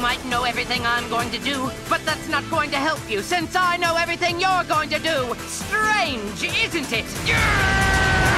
might know everything I'm going to do, but that's not going to help you, since I know everything you're going to do. Strange, isn't it? Yeah!